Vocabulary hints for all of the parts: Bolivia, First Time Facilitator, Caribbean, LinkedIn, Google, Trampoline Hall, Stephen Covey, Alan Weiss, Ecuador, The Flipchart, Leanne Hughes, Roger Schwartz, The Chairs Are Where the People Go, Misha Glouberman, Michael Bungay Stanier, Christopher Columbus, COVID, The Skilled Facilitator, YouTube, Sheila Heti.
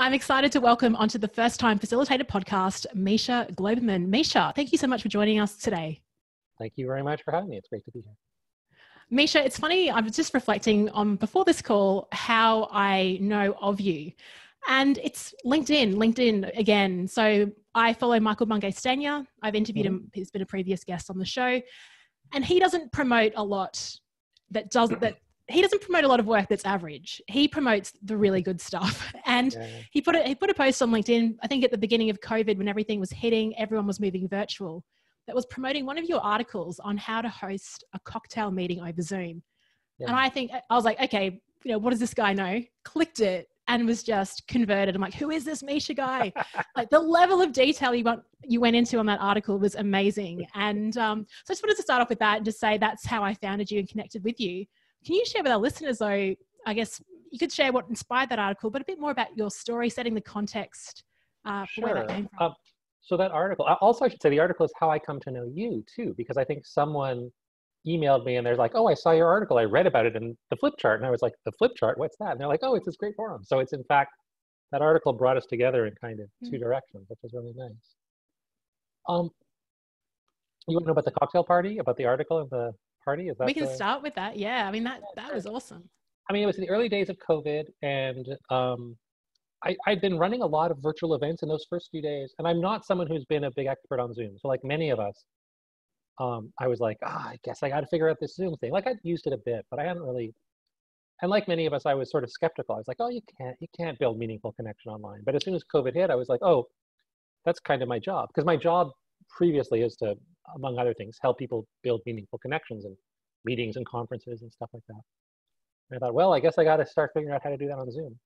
I'm excited to welcome onto the First Time Facilitator podcast, Misha Glouberman. Misha, thank you so much for joining us today. Thank you very much for having me. It's great to be here. Misha, it's funny, I was just reflecting on before this call how I know of you. And it's LinkedIn again. So I follow Michael Bungay Stanier. I've interviewed him. He's been a previous guest on the show. And he doesn't promote a lot he doesn't promote a lot of work that's average. He promotes the really good stuff. And he put a post on LinkedIn, I think at the beginning of COVID, when everything was hitting, everyone was moving virtual, that was promoting one of your articles on how to host a cocktail meeting over Zoom. Yeah. And I was like, okay, you know, what does this guy know? Clicked it and was just converted. I'm like, who is this Misha guy? Like the level of detail you went into on that article was amazing. And so I just wanted to start off with that and just say, that's how I founded you and connected with you. Can you share with our listeners though, I guess you could share what inspired that article, but a bit more about your story, setting the context for where that came from. So that article, also I should say the article is how I come to know you too, because I think someone emailed me and they're like, oh, I saw your article. I read about it in The Flipchart. And I was like, The Flipchart, what's that? And they're like, oh, it's this great forum. So it's in fact, that article brought us together in kind of two directions, which was really nice. You want to know about the cocktail party, about the article and the party? Is that we can start with that. Yeah. I mean, that was awesome. I mean, it was in the early days of COVID and I'd been running a lot of virtual events in those first few days. And I'm not someone who's been a big expert on Zoom. So like many of us, I was like, I guess I got to figure out this Zoom thing. Like I'd used it a bit, but I hadn't really, and like many of us, I was sort of skeptical. I was like, oh, you can't build meaningful connection online. But as soon as COVID hit, I was like, oh, that's kind of my job. Because my job previously is to, among other things, help people build meaningful connections and meetings and conferences and stuff like that. And I thought, well, I guess I got to start figuring out how to do that on Zoom.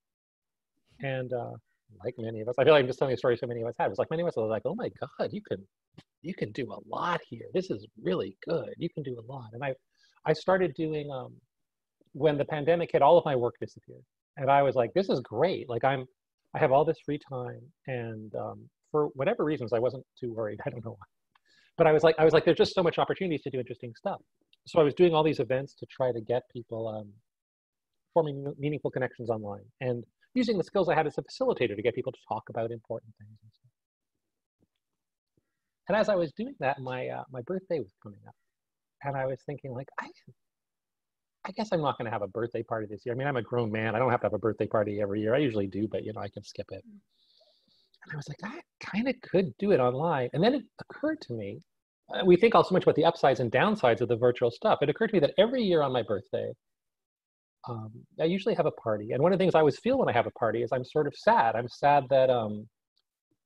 And like many of us, I feel like I'm just telling a story so many of us had. It was like many of us were like, oh my God, you can do a lot here. This is really good. You can do a lot. And I started doing, when the pandemic hit, all of my work disappeared. And I was like, this is great. Like I have all this free time. And for whatever reasons, I wasn't too worried. I don't know why. But I was like, there's just so much opportunities to do interesting stuff. So I was doing all these events to try to get people forming meaningful connections online and using the skills I had as a facilitator to get people to talk about important things. And stuff. And as I was doing that, my birthday was coming up. And I was thinking like, I guess I'm not gonna have a birthday party this year. I mean, I'm a grown man. I don't have to have a birthday party every year. I usually do, but you know, I can skip it. And I was like, I kind of could do it online. And then it occurred to me, we think all so much about the upsides and downsides of the virtual stuff. It occurred to me that every year on my birthday, I usually have a party. And one of the things I always feel when I have a party is I'm sort of sad. I'm sad that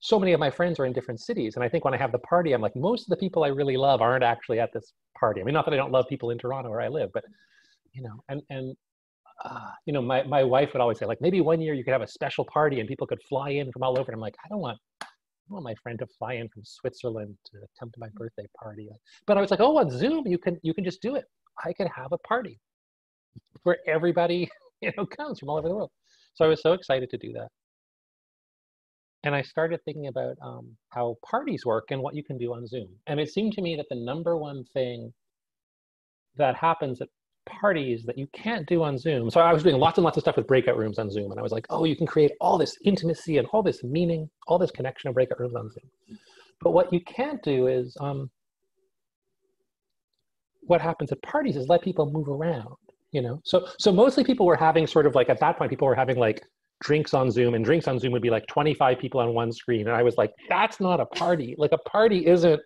so many of my friends are in different cities. And I think when I have the party, I'm like, most of the people I really love aren't actually at this party. I mean, not that I don't love people in Toronto where I live, but, you know, you know, my wife would always say like, maybe one year you could have a special party and people could fly in from all over. And I'm like, I don't want my friend to fly in from Switzerland to come to my birthday party. But I was like, oh, on Zoom, you can just do it. I can have a party where everybody, you know, comes from all over the world. So I was so excited to do that. And I started thinking about how parties work and what you can do on Zoom. And it seemed to me that the number one thing that happens at parties that you can't do on Zoom. So I was doing lots and lots of stuff with breakout rooms on Zoom. And I was like, oh, you can create all this intimacy and all this meaning, all this connection of breakout rooms on Zoom. But what you can't do is, what happens at parties is let people move around, you know? So mostly people were having sort of like, at that point, people were having like drinks on Zoom, and drinks on Zoom would be like 25 people on one screen. And I was like, that's not a party. Like a party isn't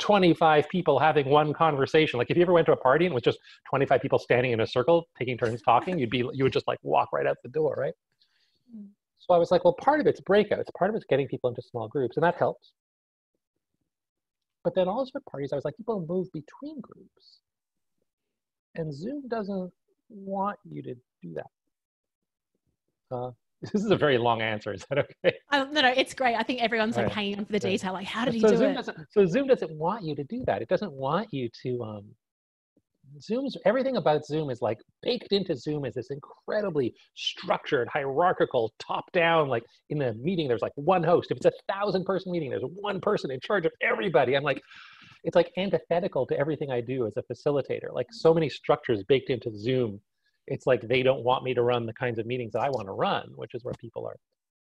25 people having one conversation. Like if you ever went to a party and it was just 25 people standing in a circle, taking turns talking, you would just like walk right out the door, right? So I was like, well, part of it's breakouts, part of it's getting people into small groups, and that helps. But then also at parties, I was like, people move between groups. And Zoom doesn't want you to do that. This is a very long answer. Is that okay? No, it's great. I think everyone's like hanging on for the detail. Like, how did you do it? So Zoom doesn't want you to do that. It doesn't want you to, everything about Zoom is like baked into Zoom is this incredibly structured, hierarchical, top down, like in a meeting, there's like one host. If it's 1,000-person meeting, there's one person in charge of everybody. I'm like, it's like antithetical to everything I do as a facilitator. Like so many structures baked into Zoom. It's like they don't want me to run the kinds of meetings that I want to run, which is where people are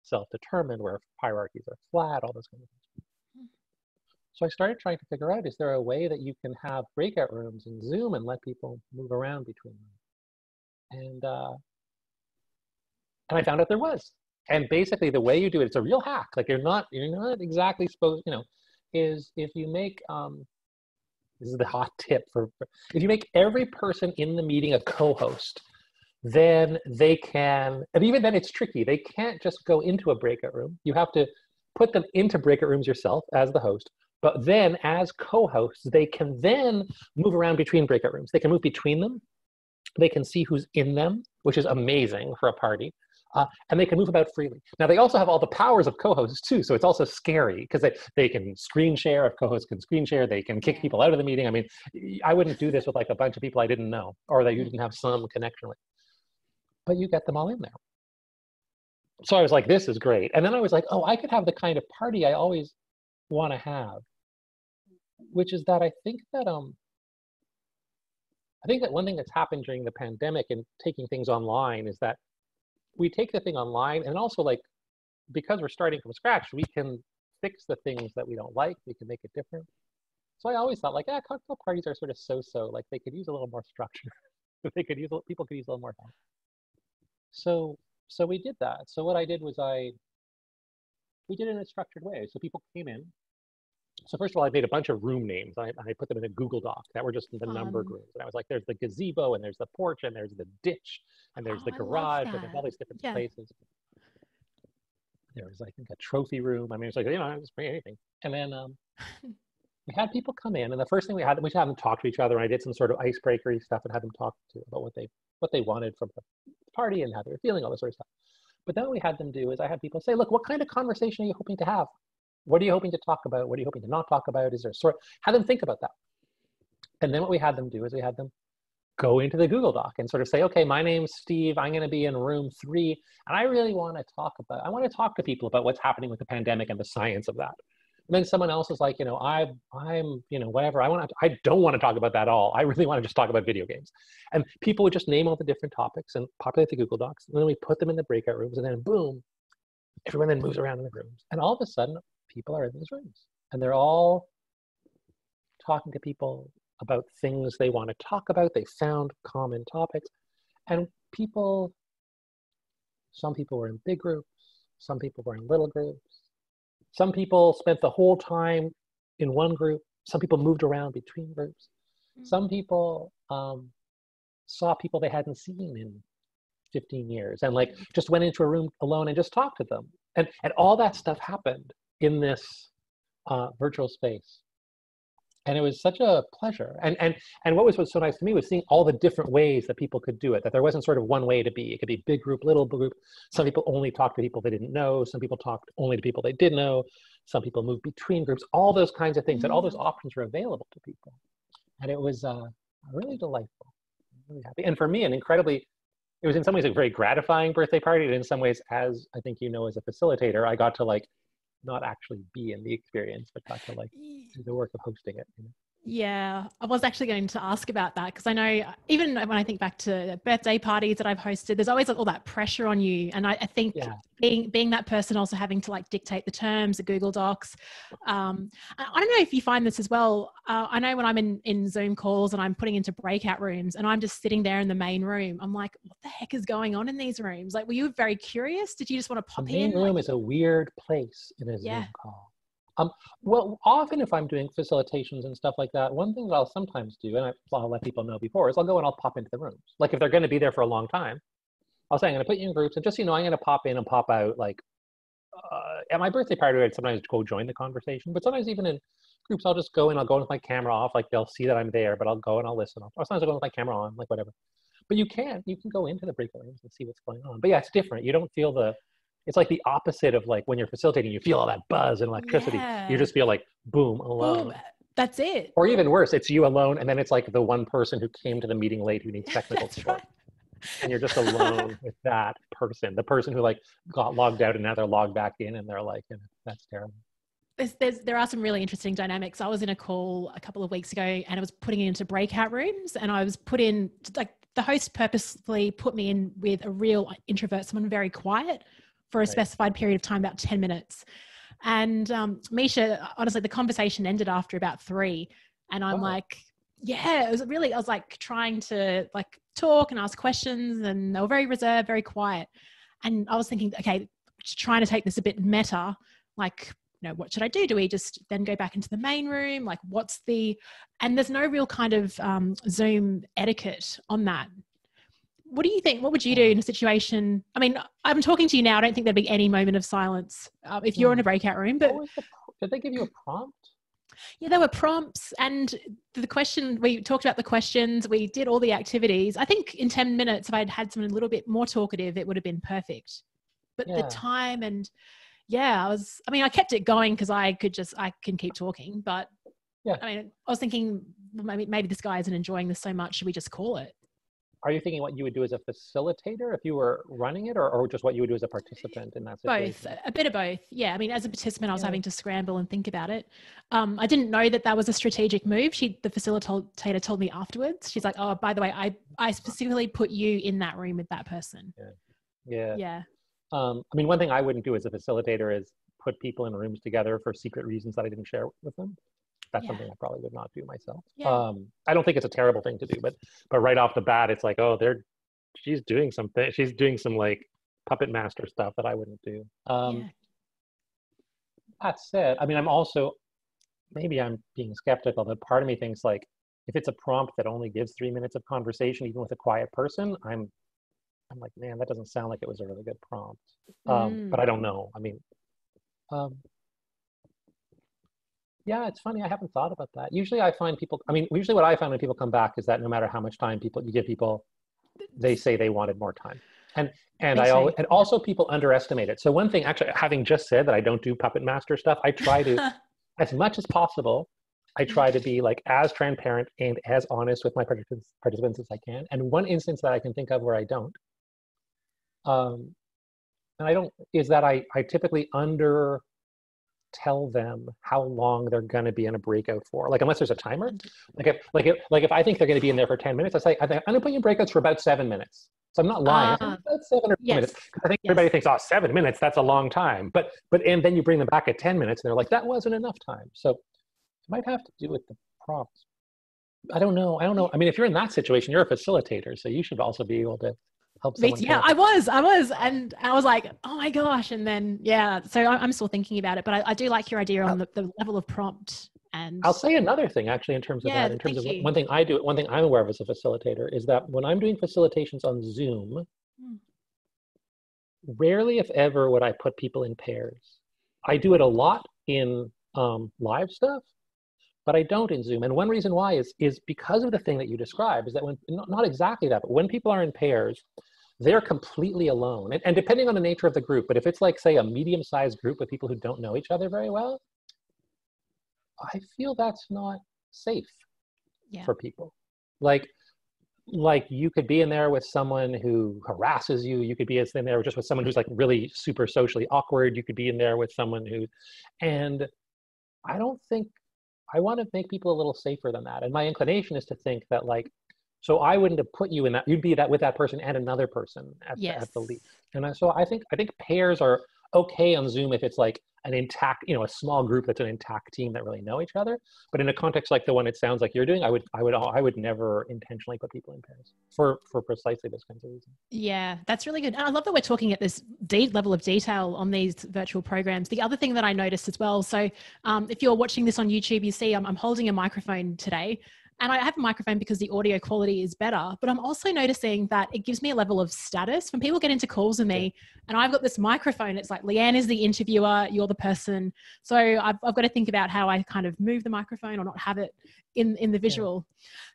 self-determined, where hierarchies are flat, all those kinds of things. So I started trying to figure out, is there a way that you can have breakout rooms in Zoom and let people move around between them? And I found out there was. And basically the way you do it, it's a real hack. Like you're not exactly supposed, you know, is if you make, this is the hot tip for, if you make every person in the meeting a co-host, then they can, and even then it's tricky. They can't just go into a breakout room. You have to put them into breakout rooms yourself as the host, but then as co-hosts, they can then move around between breakout rooms. They can move between them. They can see who's in them, which is amazing for a party. And they can move about freely. Now, they also have all the powers of co-hosts too, so it's also scary because they can screen share, if co-hosts can screen share, they can kick people out of the meeting. I mean, I wouldn't do this with like a bunch of people I didn't know or that you didn't have some connection with. But you get them all in there. So I was like, this is great. And then I was like, oh, I could have the kind of party I always want to have, which is that I think that one thing that's happened during the pandemic and taking things online is that we take the thing online, and also like, because we're starting from scratch, we can fix the things that we don't like, we can make it different. So I always thought like, cocktail parties are sort of so-so, like they could use a little more structure. People could use a little more help. So we did that. So what I did was we did it in a structured way. So people came in. So first of all, I made a bunch of room names. I put them in a Google Doc that were just the numbered rooms. And I was like, there's the gazebo, and there's the porch, and there's the ditch, and there's the garage, and there's all these different places. There was, I think, a trophy room. I mean, it's like, you know, I just bring anything. And then we had people come in, and the first thing we had them talk to each other. And I did some sort of icebreakery stuff and had them talk to about what they wanted from the party and how they were feeling, all this sort of stuff. But then what we had them do is I had people say, look, what kind of conversation are you hoping to have? What are you hoping to talk about? What are you hoping to not talk about? Is there a sort? Have them think about that. And then what we had them do is we had them go into the Google Doc and sort of say, okay, my name's Steve. I'm going to be in room 3. And I really want to talk about, I want to talk to people about what's happening with the pandemic and the science of that. And then someone else is like, you know, I'm, you know, whatever. I don't want to talk about that at all. I really want to just talk about video games. And people would just name all the different topics and populate the Google Docs. And then we put them in the breakout rooms, and then boom, everyone then moves around in the rooms. And all of a sudden, people are in these rooms, and they're all talking to people about things they want to talk about. They found common topics, and people, some people were in big groups, some people were in little groups, some people spent the whole time in one group, some people moved around between groups, some people saw people they hadn't seen in 15 years and like just went into a room alone and just talked to them, and all that stuff happened in this virtual space. And it was such a pleasure. And what was so nice to me was seeing all the different ways that people could do it, that there wasn't sort of one way to be. It could be big group, little group. Some people only talked to people they didn't know. Some people talked only to people they did know. Some people moved between groups, all those kinds of things. And all those options were available to people. And it was really delightful, really happy. And for me, it was in some ways a very gratifying birthday party. And in some ways, as I think you know, as a facilitator, I got to like, not actually be in the experience, but got to like do the work of hosting it. You know? Yeah, I was actually going to ask about that, because I know even when I think back to birthday parties that I've hosted, there's always like all that pressure on you. And I think being that person also having to like dictate the terms, the Google Docs. I don't know if you find this as well. I know when I'm in Zoom calls and I'm putting into breakout rooms and I'm just sitting there in the main room, I'm like, what the heck is going on in these rooms? Like, were you very curious? Did you just want to pop in? The main room is a weird place in a Zoom call. Well, often if I'm doing facilitations and stuff like that, one thing that I'll sometimes do, and I'll let people know before, is I'll go and I'll pop into the rooms. Like if they're going to be there for a long time, I'll say, I'm going to put you in groups, and just, you know, I'm going to pop in and pop out. Like at my birthday party, I'd sometimes go join the conversation, but sometimes even in groups, I'll just go and I'll go with my camera off. Like they'll see that I'm there, but I'll go and I'll listen. Or sometimes I'll go with my camera on, like whatever. But you can go into the breakout rooms and see what's going on. But yeah, it's different. You don't feel it's like the opposite of like when you're facilitating, you feel all that buzz and electricity. You just feel like, boom, alone. Boom. That's it. Or even worse, it's you alone. And then it's like the one person who came to the meeting late who needs technical support. Right. And you're just alone with that person. The person who like got logged out and now they're logged back in and they're like, that's terrible. There are some really interesting dynamics. I was in a call a couple of weeks ago and I was putting into breakout rooms, and I was put in, like the host purposely put me in with a real introvert, someone very quiet, for a specified period of time, about 10 minutes. And Misha, honestly, the conversation ended after about 3. And I'm like, yeah, it was really, I was like trying to like talk and ask questions, and they were very reserved, very quiet. And I was thinking, okay, trying to take this a bit meta, like, you know, what should I do? Do we just then go back into the main room? Like, what's the, and there's no real kind of Zoom etiquette on that. What do you think? What would you do in a situation? I mean, I'm talking to you now. I don't think there'd be any moment of silence if you're in a breakout room. But did they give you a prompt? Yeah, there were prompts, and the question, we talked about the questions, we did all the activities. I think in 10 minutes, if I'd had someone a little bit more talkative, it would have been perfect. But the time and I was, I mean, I kept it going because I can keep talking, but I mean, I was thinking, well, maybe this guy isn't enjoying this so much. Should we just call it? Are you thinking what you would do as a facilitator if you were running it, or just what you would do as a participant in that situation? Both, a bit of both. Yeah. I mean, as a participant, I was having to scramble and think about it. I didn't know that was a strategic move. The facilitator told me afterwards. She's like, oh, by the way, I specifically put you in that room with that person. Yeah. I mean, one thing I wouldn't do as a facilitator is put people in rooms together for secret reasons that I didn't share with them. That's something I probably would not do myself. I don't think it's a terrible thing to do, but right off the bat, it's like, oh, she's doing something. She's doing some like puppet master stuff that I wouldn't do. That said, I mean, maybe I'm being skeptical, but part of me thinks like, if it's a prompt that only gives 3 minutes of conversation, even with a quiet person, I'm like, man, that doesn't sound like it was a really good prompt. But I don't know. I mean, yeah, it's funny. I haven't thought about that. Usually what I find when people come back is that no matter how much time you give people, they say they wanted more time. And also people underestimate it. So one thing, actually, having just said that I don't do puppet master stuff, I try to, as much as possible, I try to be like as transparent and as honest with my participants as I can. And one instance that I can think of where I don't, is that I typically tell them how long they're going to be in a breakout for, like, unless there's a timer. Like if I think they're going to be in there for 10 minutes, I say, I'm going to put you in breakouts for about 7 minutes. So I'm not lying. About 7 or 8 minutes. I think everybody thinks, oh, 7 minutes, that's a long time. But then you bring them back at 10 minutes and they're like, that wasn't enough time. So it might have to do with the prompts. I don't know. I mean, if you're in that situation, you're a facilitator, so you should also be able to help someone. Yeah, I was. And I was like, oh my gosh. And then, so I'm still thinking about it, but I do like your idea on the level of prompt. And I'll say another thing actually, one thing I do, one thing I'm aware of as a facilitator is that when I'm doing facilitations on Zoom, rarely if ever would I put people in pairs. I do it a lot in live stuff, but I don't in Zoom. And one reason why is because of the thing that you described, is that when, not exactly that, but when people are in pairs, they're completely alone. And depending on the nature of the group, but if it's like, say, a medium-sized group of people who don't know each other very well, I feel that's not safe for people. Like you could be in there with someone who harasses you. You could be in there just with someone who's like really super socially awkward. You could be in there with someone who, and I don't think, I want to make people a little safer than that. And my inclination is to think that like, so I wouldn't have put you in that, you'd be that with that person and another person at the least. And so I think pairs are okay on Zoom if it's like an intact, a small group that's an intact team that really know each other. But in a context like the one it sounds like you're doing, I would never intentionally put people in pairs for precisely those kinds of reasons. Yeah, that's really good. And I love that we're talking at this level of detail on these virtual programs. The other thing that I noticed as well, so if you're watching this on YouTube, you see I'm holding a microphone today. And I have a microphone because the audio quality is better, but I'm also noticing that it gives me a level of status when people get into calls with me and I've got this microphone. It's like, Leanne is the interviewer, you're the person. So I've got to think about how I kind of move the microphone or not have it in the visual.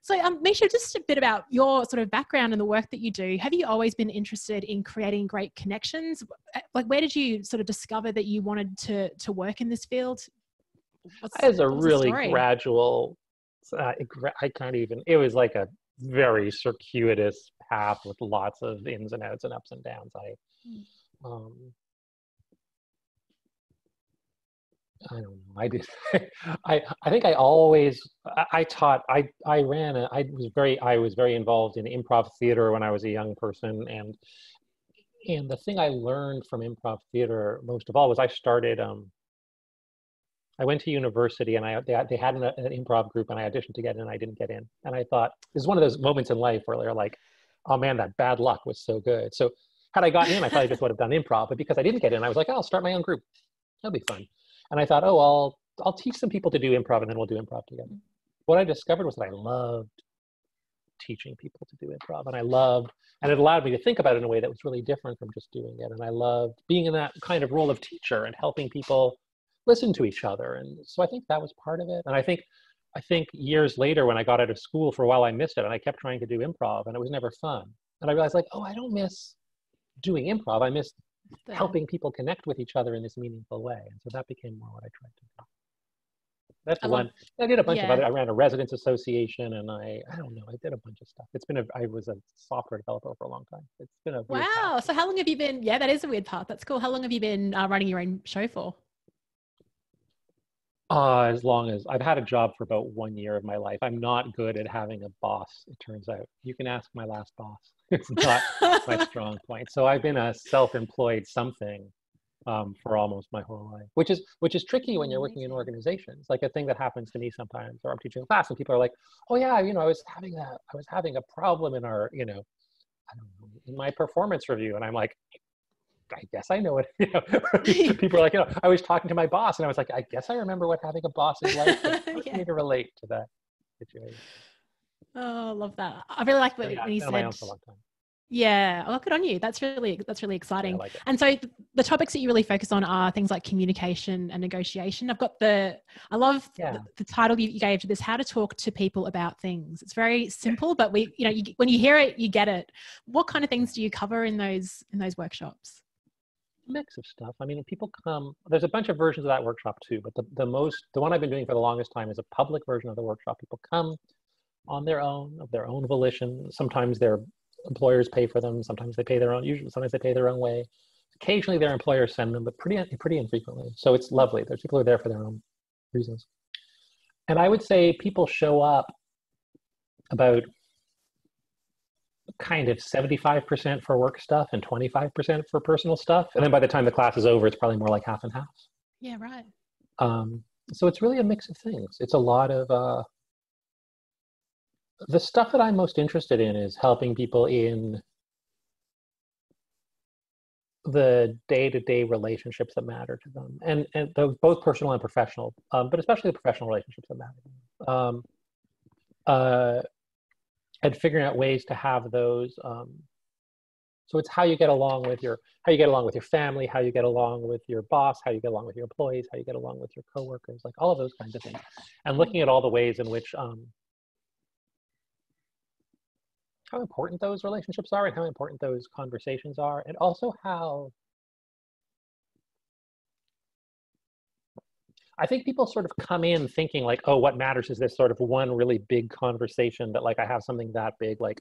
So Misha, just a bit about your sort of background and the work that you do. Have you always been interested in creating great connections? Like, where did you sort of discover that you wanted to work in this field? As a really gradual... it was like a very circuitous path with lots of ins and outs and ups and downs. I don't know. I did. I think I always. I taught. I ran. I was very involved in improv theater when I was a young person, and And the thing I learned from improv theater most of all was I started, I went to university and they had an improv group and I auditioned to get in and I didn't get in. And I thought, this is one of those moments in life where they're like, oh man, that bad luck was so good. So had I gotten in, I probably just would have done improv, but because I didn't get in, I was like, oh, I'll start my own group. That'll be fun. And I thought, oh, I'll teach some people to do improv and then we'll do improv together. What I discovered was that I loved teaching people to do improv, and I loved, and it allowed me to think about it in a way that was really different from just doing it. And I loved being in that kind of role of teacher and helping people listen to each other. And so I think that was part of it. And I think years later when I got out of school, for a while I missed it and I kept trying to do improv and it was never fun. And I realized like, oh, I don't miss doing improv. I miss helping people connect with each other in this meaningful way. And so that became more what I tried to do. That's the one. I did a bunch of other, I ran a residence association and I don't know, I did a bunch of stuff. It's been I was a software developer for a long time. It's been a weird path. So how long have you been, yeah, that is a weird path. That's cool. How long have you been running your own show for? As long as, I've had a job for about 1 year of my life. I'm not good at having a boss, it turns out. You can ask my last boss. It's not my strong point. So I've been a self-employed something for almost my whole life, which is tricky when you're working in organizations. Like a thing that happens to me sometimes, or I'm teaching a class and people are like, oh yeah, you know, I was having a problem in our, you know, I don't know, in my performance review. And I'm like, I guess I know it. You know, people are like, you know, I was talking to my boss and I was like, I guess I remember what having a boss is like. I need to relate to that situation. Oh, I love that. I really like what you said. Yeah, well, good on you. That's really exciting. Yeah, like and so the topics that you really focus on are things like communication and negotiation. I've got I love the title you gave to this, how to talk to people about things. It's very simple, but when you hear it, you get it. What kind of things do you cover in those workshops? Mix of stuff. I mean, people come, there's a bunch of versions of that workshop too, but the one I've been doing for the longest time is a public version of the workshop. People come on their own, of their own volition. Sometimes they're employers pay for them. Sometimes they pay their own. Usually, sometimes they pay their own way. Occasionally, their employers send them, but pretty infrequently. So it's lovely. There's people who are there for their own reasons. And I would say people show up about kind of 75% for work stuff and 25% for personal stuff. And then by the time the class is over, it's probably more like half and half. Yeah, right. So it's really a mix of things. It's a lot of. The stuff that I'm most interested in is helping people in the day-to-day relationships that matter to them, and those both personal and professional, but especially the professional relationships that matter, and figuring out ways to have those. So it's how you get along with your family, how you get along with your boss, how you get along with your employees, how you get along with your coworkers, like all of those kinds of things, and looking at all the ways in which. How important those relationships are and how important those conversations are, and also how I think people sort of come in thinking like, oh, what matters is this sort of one really big conversation that like I have something that big like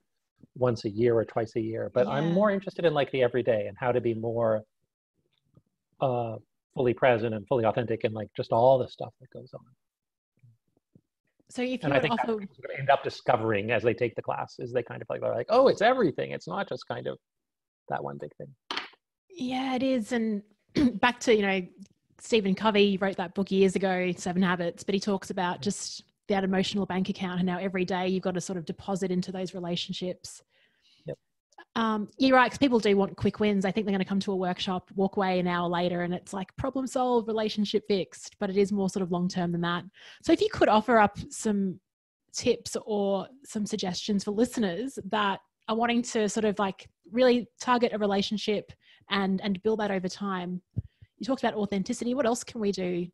once a year or twice a year, but I'm more interested in like the everyday and how to be more fully present and fully authentic and like just all the stuff that goes on. So if you would also end up discovering as they take the class is they kind of like, they're like, oh, it's everything. It's not just kind of that one big thing. Yeah, it is. And back to, you know, Stephen Covey wrote that book years ago, 7 Habits, but he talks about just that emotional bank account and how every day you've got to sort of deposit into those relationships. Yep. You're right, because people do want quick wins. I think they're going to come to a workshop, walk away an hour later, and it's like problem solved, relationship fixed, but it is more sort of long-term than that. So if you could offer up some tips or some suggestions for listeners that are wanting to sort of like really target a relationship and build that over time. You talked about authenticity. What else can we do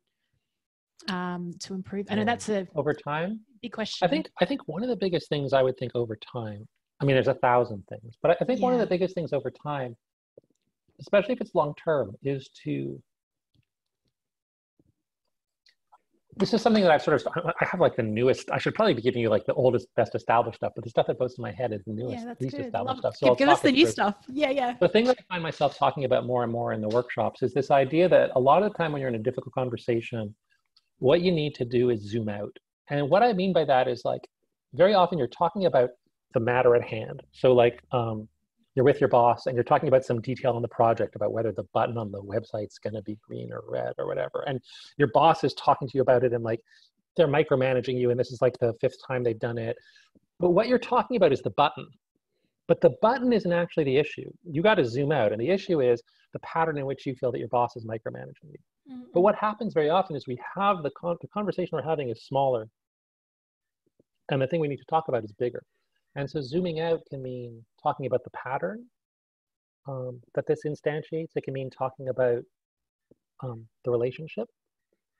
to improve? I know that's a over time big question. I think one of the biggest things I would think over time, I mean, there's 1,000 things, but I think one of the biggest things over time, especially if it's long-term, is to, this is something that I've sort of, I have like the newest, I should probably be giving you like the oldest, best established stuff, but the stuff that goes to my head is the newest, least established stuff. So give us the new stuff. Yeah. The thing that I find myself talking about more and more in the workshops is this idea that a lot of the time when you're in a difficult conversation, what you need to do is zoom out. And what I mean by that is like, very often you're talking about the matter at hand. So like you're with your boss and you're talking about some detail on the project about whether the button on the website's going to be green or red or whatever. And your boss is talking to you about it and like they're micromanaging you. And this is like the fifth time they've done it. But what you're talking about is the button. But the button isn't actually the issue. You got to zoom out. And the issue is the pattern in which you feel that your boss is micromanaging you. Mm-hmm. But what happens very often is we have the conversation we're having is smaller. And the thing we need to talk about is bigger. And so zooming out can mean talking about the pattern that this instantiates. It can mean talking about the relationship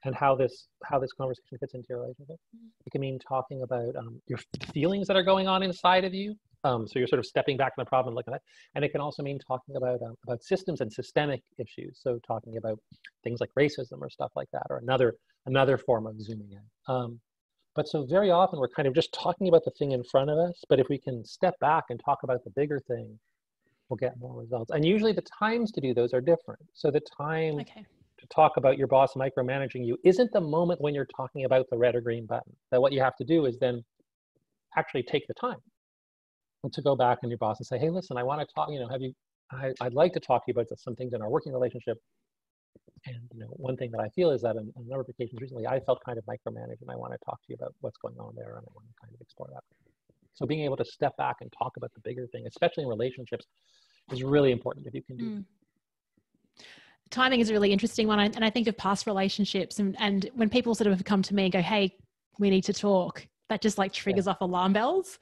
and how this conversation fits into your relationship. It can mean talking about your feelings that are going on inside of you. So you're sort of stepping back from the problem and looking at it. And it can also mean talking about systems and systemic issues. So talking about things like racism or stuff like that, or another form of zooming in. But so very often we're kind of just talking about the thing in front of us, but if we can step back and talk about the bigger thing, we'll get more results. And usually the times to do those are different. So the time to talk about your boss micromanaging you isn't the moment when you're talking about the red or green button. That what you have to do is then actually take the time to go back and your boss and say, hey, listen, I want to talk, you know, I'd like to talk to you about some things in our working relationship. And, you know, one thing that I feel is that on a number of occasions recently, I felt kind of micromanaged, and I want to talk to you about what's going on there, and I want to kind of explore that. So being able to step back and talk about the bigger thing, especially in relationships, is really important if you can do that. Timing is a really interesting one. And I think of past relationships and when people sort of have come to me and go, hey, we need to talk, that just like triggers off alarm bells.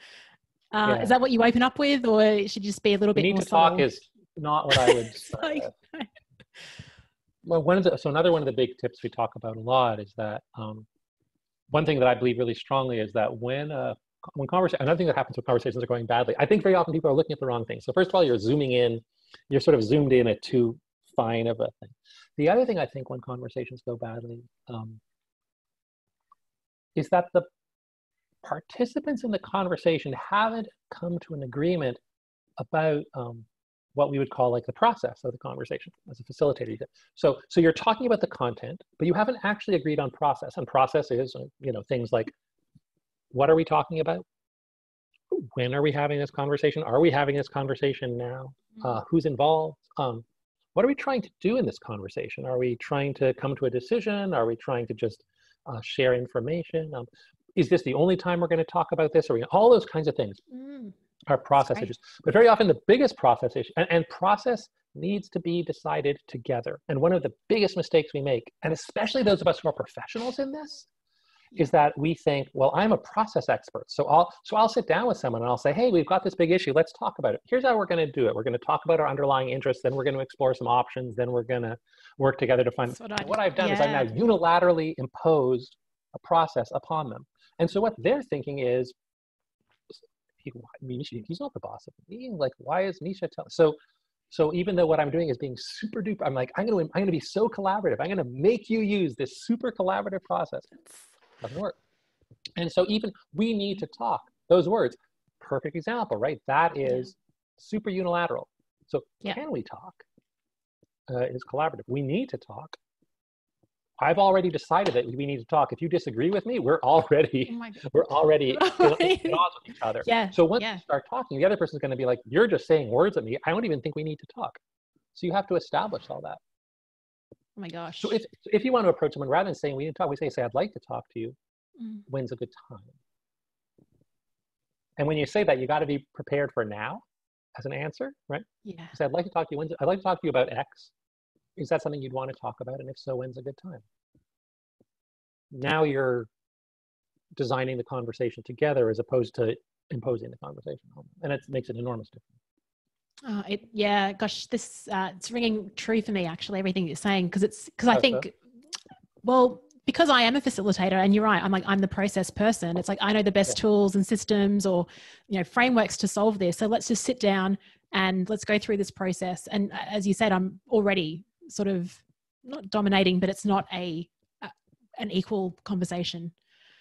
Yeah. Is that what you open up with, or should you just be a little bit more subtle? Need to talk is not what I would say. Well, another one of the big tips we talk about a lot is that one thing that I believe really strongly is that when conversation, another thing that happens when conversations are going badly, I think very often people are looking at the wrong thing. So first of all, you're sort of zoomed in at too fine of a thing. The other thing I think when conversations go badly is that the participants in the conversation haven't come to an agreement about what we would call like the process of the conversation as a facilitator. So you're talking about the content, but you haven't actually agreed on process. And process is, you know, things like, what are we talking about? When are we having this conversation? Are we having this conversation now? Who's involved? What are we trying to do in this conversation? Are we trying to come to a decision? Are we trying to just share information? Is this the only time we're going to talk about this? All those kinds of things. Our process issues. But very often the biggest process issue, and process needs to be decided together. And one of the biggest mistakes we make, and especially those of us who are professionals in this, is that we think, well, I'm a process expert. So I'll sit down with someone and I'll say, hey, we've got this big issue. Let's talk about it. Here's how we're going to do it. We're going to talk about our underlying interests. Then we're going to explore some options. Then we're going to work together to find. What I've done is I've now unilaterally imposed a process upon them. And so what they're thinking is, he's not the boss of me. Like, why is Misha telling? So even though what I'm doing is being super duper, I'm like, I'm gonna be so collaborative. I'm gonna make you use this super collaborative process. Doesn't work. And so even we need to talk. Those words, perfect example, right? That is super unilateral. So can we talk? Is collaborative. We need to talk. I've already decided that we need to talk. If you disagree with me, we're already at odds with each other. So once you start talking, the other person's going to be like, you're just saying words at me. I don't even think we need to talk. So you have to establish all that. Oh my gosh. So if you want to approach someone, rather than saying we need to talk, we say, I'd like to talk to you. When's a good time? And when you say that, you got to be prepared for now as an answer, right? Yeah. So I'd like to talk to you. I'd like to talk to you about X. Is that something you'd want to talk about? And if so, when's a good time? Now you're designing the conversation together as opposed to imposing the conversation. And it makes an enormous difference. It's ringing true for me, actually, everything you're saying, because I am a facilitator, and you're right, I'm like, I'm the process person. It's like, I know the best tools and systems or, you know, frameworks to solve this. So let's just sit down and let's go through this process. And as you said, I'm already sort of not dominating, but it's not an equal conversation.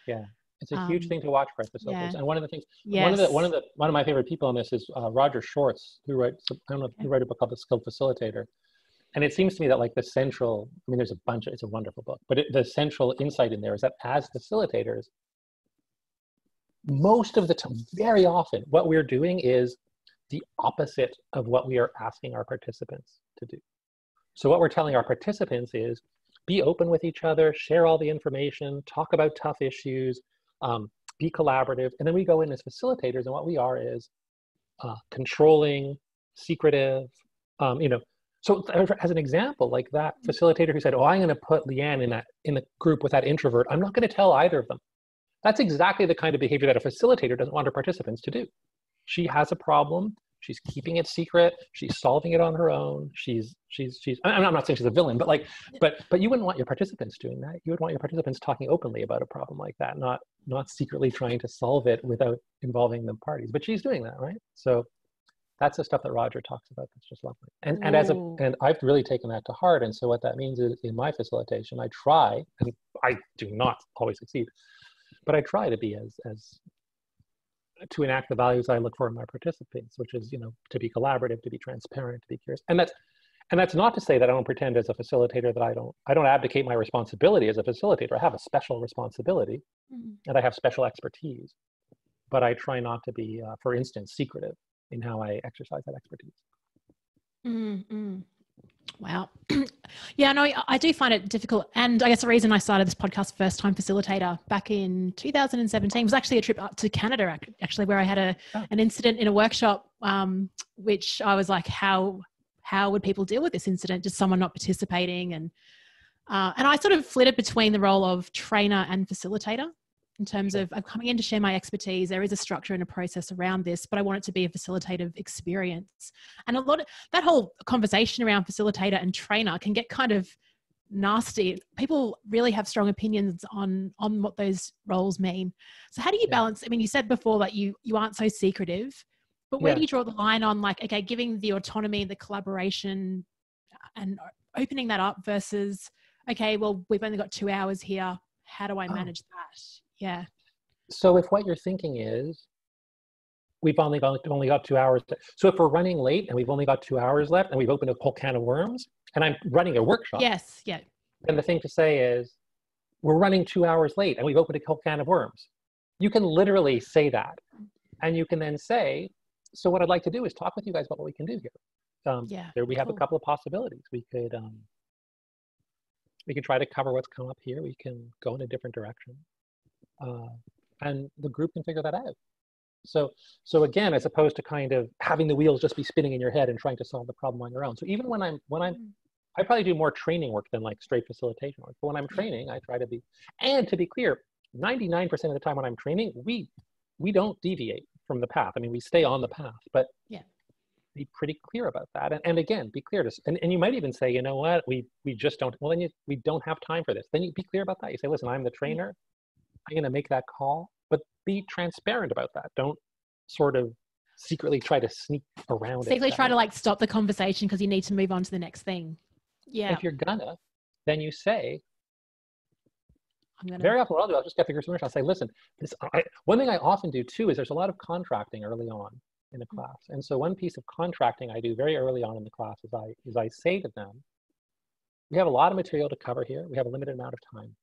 Yeah, it's a huge thing to watch for episodes. Yeah. And one of the things, one of my favorite people on this is Roger Schwartz, who wrote a book called The Skilled Facilitator. And it seems to me that like the central, I mean, there's a bunch of, it's a wonderful book, but the central insight in there is that as facilitators, most of the time, very often, what we're doing is the opposite of what we are asking our participants to do. So what we're telling our participants is, be open with each other, share all the information, talk about tough issues, be collaborative. And then we go in as facilitators, and what we are is controlling, secretive, you know. So as an example, like that facilitator who said, oh, I'm going to put Leanne in the group with that introvert. I'm not going to tell either of them. That's exactly the kind of behavior that a facilitator doesn't want her participants to do. She has a problem. She's keeping it secret. She's solving it on her own. I'm not saying she's a villain, but like, but you wouldn't want your participants doing that. You would want your participants talking openly about a problem like that, not secretly trying to solve it without involving the parties. But she's doing that, right? So that's the stuff that Roger talks about. That's just lovely. And I've really taken that to heart. And so what that means is, in my facilitation, I try, and I do not always succeed, but I try to be to enact the values I look for in my participants, which is, you know, to be collaborative, to be transparent, to be curious. And that's not to say that I don't pretend as a facilitator that I don't abdicate my responsibility as a facilitator. I have a special responsibility, and I have special expertise, but I try not to be, for instance, secretive in how I exercise that expertise. Mm-hmm. Wow. Yeah, no, I do find it difficult. And I guess the reason I started this podcast, First Time Facilitator, back in 2017 was actually a trip up to Canada, actually, where I had an incident in a workshop, which I was like, how would people deal with this incident? Just someone not participating. And I sort of flitted between the role of trainer and facilitator in terms of, I'm coming in to share my expertise. There is a structure and a process around this, but I want it to be a facilitative experience. And a lot of that whole conversation around facilitator and trainer can get kind of nasty. People really have strong opinions on what those roles mean. So how do you balance? I mean, you said before that you aren't so secretive, but where do you draw the line on, like, okay, giving the autonomy, the collaboration and opening that up versus, okay, well, we've only got 2 hours here. How do I manage that? Yeah. So if what you're thinking is, we've only got 2 hours. So if we're running late and we've only got 2 hours left and we've opened a whole can of worms and I'm running a workshop. Yes. Yeah. Then the thing to say is, we're running 2 hours late and we've opened a whole can of worms. You can literally say that. And you can then say, so what I'd like to do is talk with you guys about what we can do here. We have a couple of possibilities. We could try to cover what's come up here. We can go in a different direction. And the group can figure that out. So again, as opposed to kind of having the wheels just be spinning in your head and trying to solve the problem on your own. So even I probably do more training work than like straight facilitation work. But when I'm training, I try to be, and to be clear, 99% of the time when I'm training, we don't deviate from the path. I mean, we stay on the path, but be pretty clear about that. And again, be clear. And you might even say, you know what, we just don't, well, then we don't have time for this. Then you be clear about that. You say, listen, I'm the trainer. I'm going to make that call, but be transparent about that. Don't sort of secretly try to sneak around. Secretly try to like stop the conversation because you need to move on to the next thing. Yeah. If you're gonna, then you say, very often what I'll do, I'll just get the group's information. I'll say, listen, one thing I often do too is there's a lot of contracting early on in a class. And so one piece of contracting I do very early on in the class is I say to them, we have a lot of material to cover here. We have a limited amount of time.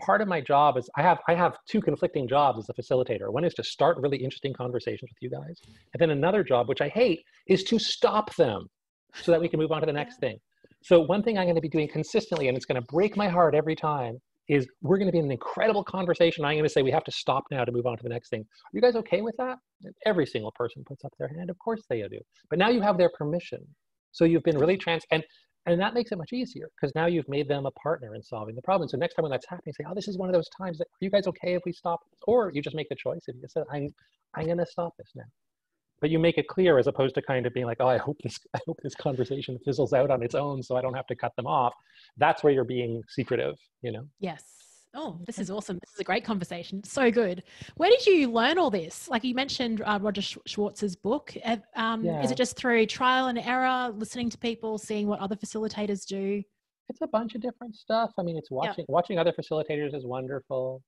Part of my job is I have two conflicting jobs as a facilitator. One is to start really interesting conversations with you guys. And then another job, which I hate, is to stop them so that we can move on to the next thing. So one thing I'm going to be doing consistently, and it's going to break my heart every time, is we're going to be in an incredible conversation. I'm going to say, we have to stop now to move on to the next thing. Are you guys okay with that? And every single person puts up their hand. Of course they do. But now you have their permission. So you've been really And that makes it much easier because now you've made them a partner in solving the problem. So next time when that's happening, say, oh, this is one of those times that, are you guys okay if we stop? Or you just make the choice and you just say, I'm going to stop this now. But you make it clear as opposed to kind of being like, oh, I hope this conversation fizzles out on its own so I don't have to cut them off. That's where you're being secretive, you know? Yes. Oh, this is awesome. This is a great conversation. So good. Where did you learn all this? Like you mentioned Roger Schwartz's book. Is it just through trial and error, listening to people, seeing what other facilitators do? It's a bunch of different stuff. I mean, it's watching other facilitators is wonderful.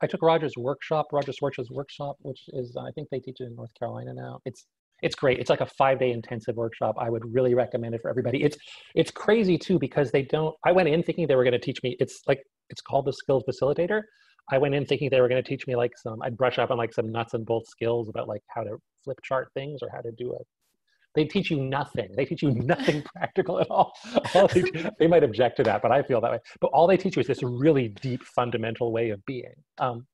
I took Roger Schwartz's workshop, which is, I think they teach it in North Carolina now. It's great. It's like a 5-day intensive workshop. I would really recommend it for everybody. It's crazy too, because I went in thinking they were going to teach me. It's called The Skilled Facilitator. I went in thinking they were going to teach me like some, I'd brush up on like some nuts and bolts skills about like how to flip chart things or how to do it. They teach you nothing. They teach you nothing practical at all. They might object to that, but I feel that way. But all they teach you is this really deep fundamental way of being,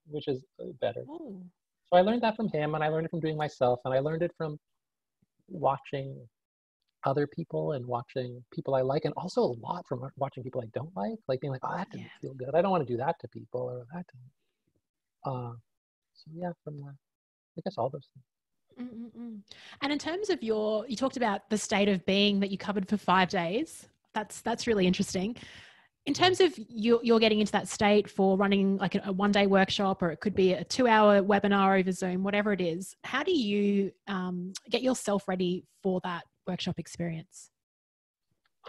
which is better. Oh. So I learned that from him, and I learned it from doing myself, and I learned it from watching other people and watching people I like, and also a lot from watching people I don't like being like, oh, that didn't feel good. I don't want to do that to people or that. So yeah, from that, I guess all those things. Mm-mm-mm. And in terms of your, you talked about the state of being that you covered for 5 days. That's really interesting. In terms of you're getting into that state for running like a one-day workshop, or it could be a 2-hour webinar over Zoom, whatever it is, how do you get yourself ready for that workshop experience?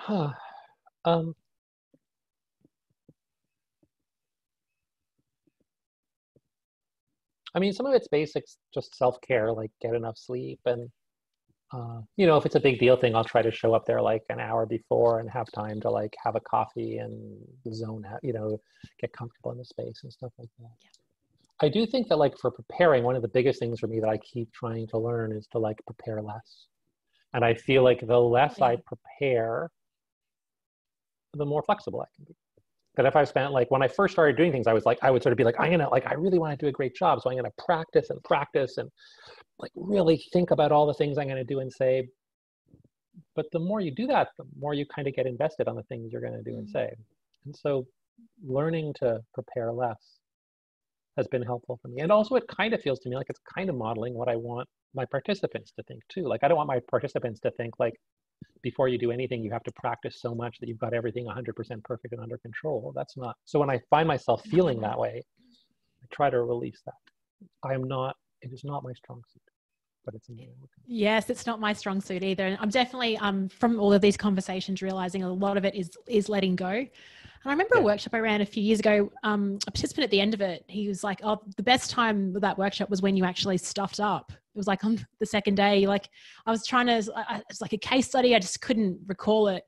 I mean, some of it's basics, just self-care, like get enough sleep. And, you know, if it's a big deal thing, I'll try to show up there like an hour before and have time to like have a coffee and zone out, you know, get comfortable in the space and stuff like that. Yeah. I do think that like for preparing, one of the biggest things for me that I keep trying to learn is to like prepare less. And I feel like the less I prepare, the more flexible I can be. That if I spent like, when I first started doing things, I was like, I would sort of be like, I'm gonna like, I really want to do a great job. So I'm gonna practice and practice and like really think about all the things I'm gonna do and say. But the more you do that, the more you kind of get invested on the things you're gonna do and say. And so learning to prepare less has been helpful for me. And also it kind of feels to me like it's kind of modeling what I want my participants to think too. Like I don't want my participants to think like, before you do anything, you have to practice so much that you've got everything 100% perfect and under control. That's not, so when I find myself feeling that way, I try to release that. It is not my strong suit, but it's amazing. Yes, it's not my strong suit either. And I'm definitely, from all of these conversations, realizing a lot of it is letting go. And I remember a workshop I ran a few years ago, a participant at the end of it, he was like, oh, the best time of that workshop was when you actually stuffed up. It was like on the second day, like I was trying to, it's like a case study. I just couldn't recall it.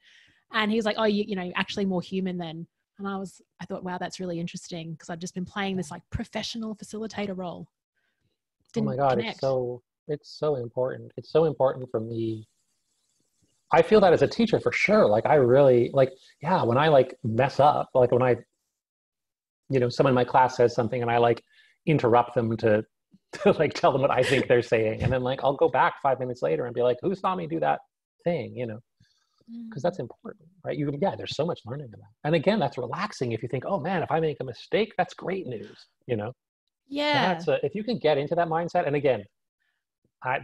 And he was like, oh, you know, actually more human then. And I thought, wow, that's really interesting. Cause I've just been playing this like professional facilitator role. Didn't connect. It's so important. It's so important for me. I feel that as a teacher for sure. Like I really like, yeah, when I like mess up, like when I, you know, someone in my class says something and I like interrupt them to like tell them what I think they're saying. And then like, I'll go back 5 minutes later and be like, who saw me do that thing? You know, because that's important, right? There's so much learning in that. And again, that's relaxing. If you think, oh man, if I make a mistake, that's great news, you know? Yeah. If you can get into that mindset, and again,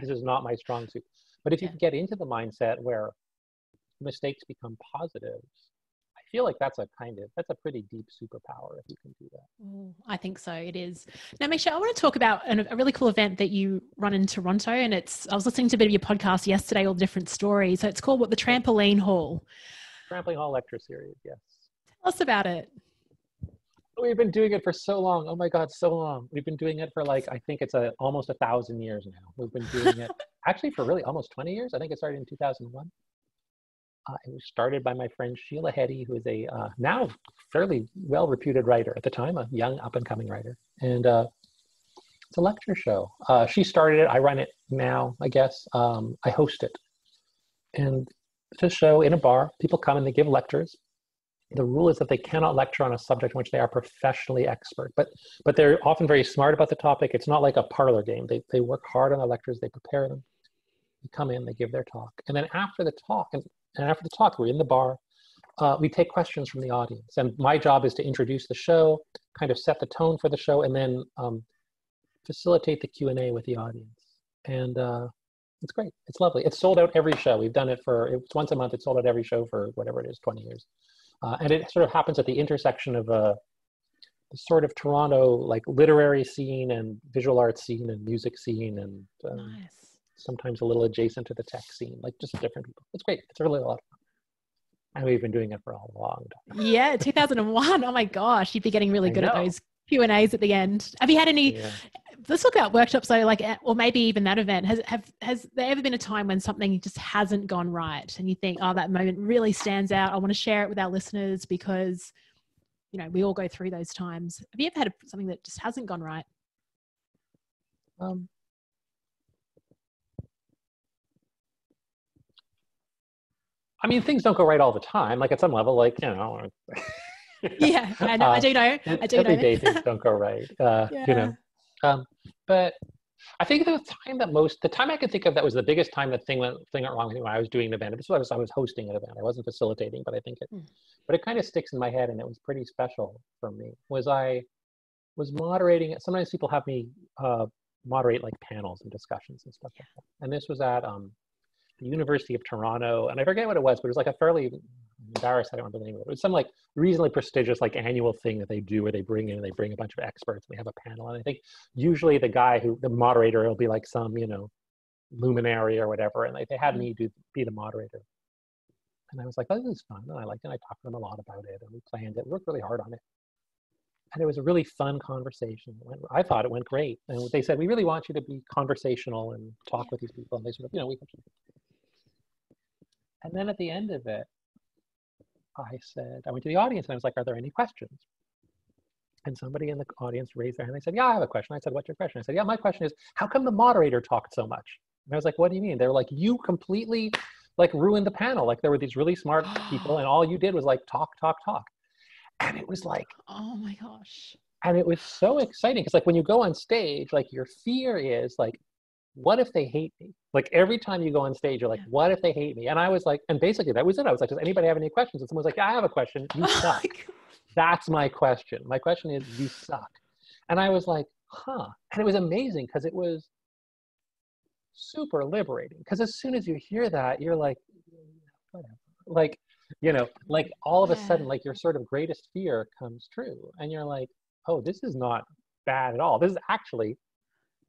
this is not my strong suit, but if you can get into the mindset where mistakes become positives, I feel like that's a pretty deep superpower if you can do that. Ooh, I think so, it is. Now, Misha, I want to talk about a really cool event that you run in Toronto, and I was listening to a bit of your podcast yesterday, all the different stories. So it's called the Trampoline Hall. Trampoline Hall Lecture Series, yes. Tell us about it. We've been doing it for so long. Oh my God, so long. We've been doing it for like, I think it's almost 1,000 years now. We've been doing it actually for really almost 20 years. I think it started in 2001. It was started by my friend Sheila Heti, who is a now fairly well-reputed writer, at the time a young up-and-coming writer. And it's a lecture show. She started it. I run it now, I guess. I host it. And it's a show in a bar. People come and they give lectures. The rule is that they cannot lecture on a subject in which they are professionally expert, but they're often very smart about the topic. It's not like a parlor game. They work hard on the lectures, they prepare them, they come in, they give their talk. And then after the talk, we're in the bar, we take questions from the audience. And my job is to introduce the show, kind of set the tone for the show, and then facilitate the Q&A with the audience. And it's great, it's lovely. It's sold out every show. We've done it it's once a month, it's sold out every show for whatever it is, 20 years. And it sort of happens at the intersection of the sort of Toronto like literary scene and visual arts scene and music scene and sometimes a little adjacent to the tech scene, like just different people. It's great. It's really a lot of fun. And we've been doing it for a long time. Yeah, 2001. Oh my gosh, you'd be getting really good at those Q&As at the end. Have you had any, let's talk about workshops though, like, or maybe even that event. Has there ever been a time when something just hasn't gone right and you think, oh, that moment really stands out. I want to share it with our listeners because you know, we all go through those times. Have you ever had something that just hasn't gone right? I mean, things don't go right all the time. Like at some level, like, you know. Yeah, I know. I do know. I do know. Every day things don't go right. Yeah. You know. But I think the time that the time I could think of that was the biggest time that thing went wrong with me when I was doing an event. This was, I was hosting an event. I wasn't facilitating, but I think it, but it kind of sticks in my head, and it was pretty special for me. Was I was moderating. Sometimes people have me moderate like panels and discussions and stuff like that. And this was at the University of Toronto, and I forget what it was, but it was like a fairly embarrassed, I don't remember the name of it. It was some like reasonably prestigious like annual thing that they do where they bring a bunch of experts and they have a panel. And I think usually the guy who, the moderator, will be like some, you know, luminary or whatever. And like they had me be the moderator. And I was like, oh, this is fun. And I liked it. I talked to them a lot about it, and we planned it, worked really hard on it. And it was a really fun conversation. I thought it went great. And they said, we really want you to be conversational and talk with these people. And they sort of, you know, we can. And then at the end of it, I said, I went to the audience and I was like, are there any questions? And somebody in the audience raised their hand. They said, yeah, I have a question. I said, what's your question? I said, yeah, my question is, how come the moderator talked so much? And I was like, what do you mean? They were like, you completely like ruined the panel. Like there were these really smart people and all you did was like talk, talk, talk. And it was like, oh my gosh. And it was so exciting. Because like when you go on stage, like your fear is like, what if they hate me? Like every time you go on stage, you're like, what if they hate me? And I was like, and basically that was it. I was like, does anybody have any questions? And someone's like, yeah, I have a question. You suck. That's my question. My question is, you suck. And I was like, huh. And it was amazing because it was super liberating. Because as soon as you hear that, you're like, whatever. Like, you know, like all of a sudden, like your sort of greatest fear comes true. And you're like, oh, this is not bad at all. This is actually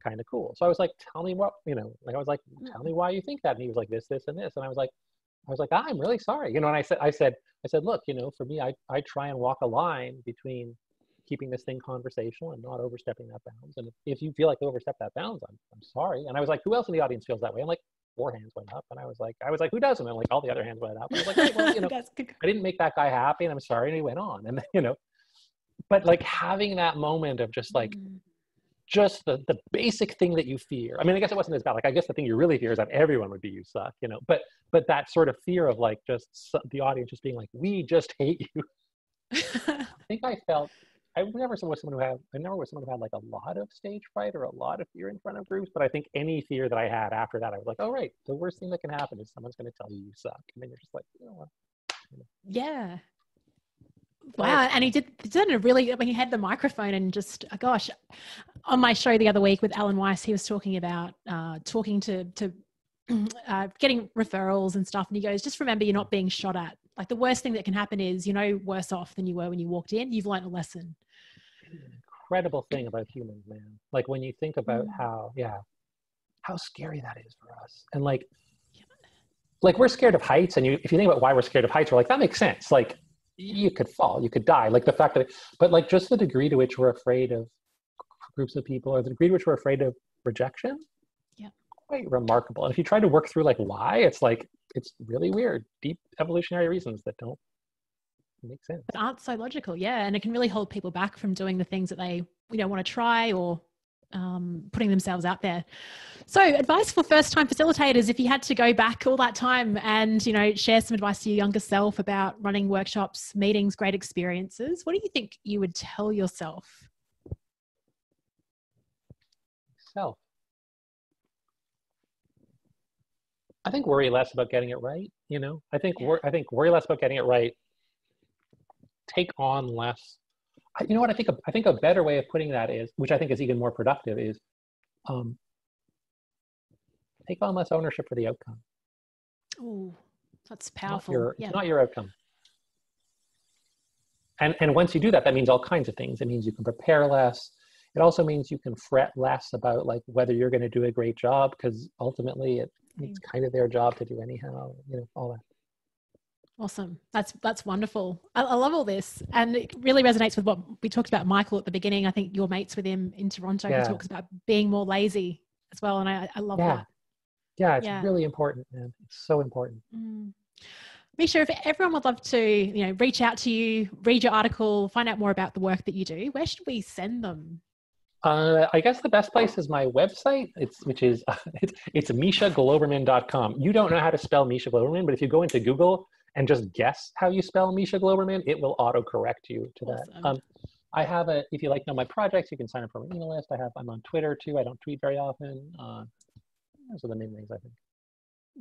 kind of cool. So I was like, tell me what, you know, like I was like, tell me why you think that. And he was like, this, this, and this. And I was like, I'm really sorry. You know, and I said, look, you know, for me, I try and walk a line between keeping this thing conversational and not overstepping that bounds. And if you feel like you overstep that bounds, I'm sorry. And I was like, who else in the audience feels that way? I'm like, 4 hands went up. And I was like, who doesn't? And like all the other hands went up. And I was like, hey, well, you know, I didn't make that guy happy and I'm sorry. And he went on. And then, you know, but like having that moment of just like, just the basic thing that you fear. I mean, I guess it wasn't as bad. Like, I guess the thing you really fear is that everyone would be, you suck, you know, but that sort of fear of like, just the audience just being like, we just hate you. I think I felt, I never was someone who had like a lot of stage fright or a lot of fear in front of groups, but I think any fear that I had after that, I was like, oh, right. The worst thing that can happen is someone's going to tell you you suck. And then you're just like, you know what? You know. Yeah. Wow. And he did a really, when he had the microphone and just, oh gosh, on my show the other week with Alan Weiss, he was talking about talking to getting referrals and stuff. And he goes, just remember, you're not being shot at. Like the worst thing that can happen is, you know, worse off than you were when you walked in. You've learned a lesson. Incredible thing about humans, man. Like when you think about how scary that is for us. And like we're scared of heights. And if you think about why we're scared of heights, we're like, that makes sense. Like, you could fall, you could die. Like the fact that, but like just the degree to which we're afraid of groups of people or the degree to which we're afraid of rejection, quite remarkable. And if you try to work through like why, it's like, it's really weird, deep evolutionary reasons that don't make sense. But aren't so logical, yeah. And it can really hold people back from doing the things that they, you know, want to try or putting themselves out there. So advice for first-time facilitators, if you had to go back all that time and, you know, share some advice to your younger self about running workshops, meetings, great experiences, what do you think you would tell yourself? Self. I think worry less about getting it right, you know? I think worry less about getting it right. Take on less. You know what, I think a better way of putting that is, which I think is even more productive, is take on less ownership for the outcome. Oh, that's powerful. It's not your outcome. And once you do that, that means all kinds of things. It means you can prepare less. It also means you can fret less about like whether you're going to do a great job, because ultimately it's kind of their job to do anyhow, you know, all that. Awesome. That's wonderful. I love all this. And it really resonates with what we talked about, Michael, at the beginning. I think you're mates with him in Toronto. Yeah. He talks about being more lazy as well. And I love that. Yeah, it's really important, man. It's so important. Misha, if everyone would love to, reach out to you, read your article, find out more about the work that you do, where should we send them? I guess the best place is my website, which is mishaglouberman.com. You don't know how to spell Misha Glouberman, but if you go into Google and just guess how you spell Misha Glouberman, it will auto-correct you to that. Awesome. I have if you know my projects, you can sign up for my email list. I'm on Twitter too. I don't tweet very often. Those are the main things, I think.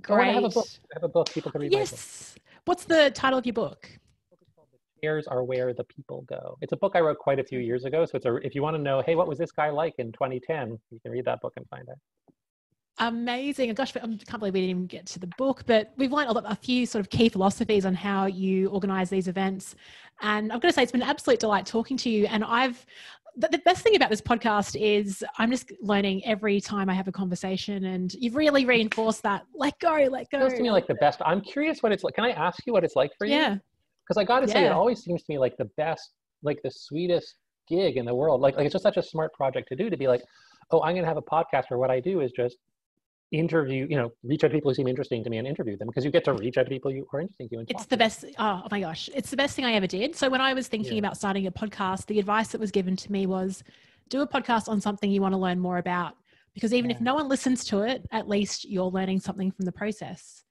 Great. I have a book. People can read my book. Yes. What's the title of your book? The Chairs Are Where the People Go. It's a book I wrote quite a few years ago. So if you want to know, hey, what was this guy like in 2010? You can read that book and find out. Amazing. Gosh, I can't believe we didn't even get to the book, but we've learned a few sort of key philosophies on how you organize these events. And I've got to say, it's been an absolute delight talking to you. And the best thing about this podcast is I'm just learning every time I have a conversation, and you've really reinforced that. Let go, let go. It feels to me like the best. I'm curious what it's like. Can I ask you what it's like for you? Yeah. Because I got to say, it always seems to me like the best, like the sweetest gig in the world. Like it's just such a smart project to do, to be like, oh, I'm going to have a podcast where what I do is just interview, reach out to people who seem interesting to me and interview them, because you get to reach out to people who are interesting to you. It's the best. Oh my gosh. It's the best thing I ever did. So when I was thinking about starting a podcast, the advice that was given to me was do a podcast on something you want to learn more about, because even if no one listens to it, at least you're learning something from the process.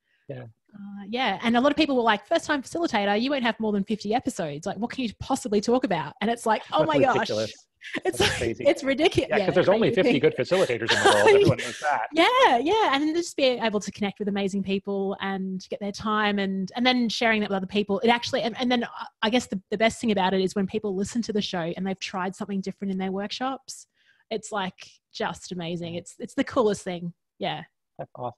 Yeah. And a lot of people were like, first time facilitator, you won't have more than 50 episodes. Like, what can you possibly talk about? And it's like, oh my gosh. It's ridiculous. Yeah, because there's only 50 good facilitators in the world. Everyone knows that. Yeah. And just being able to connect with amazing people and get their time and then sharing that with other people. It actually, and then I guess the best thing about it is when people listen to the show and they've tried something different in their workshops, it's like just amazing. It's the coolest thing. Yeah. That's awesome.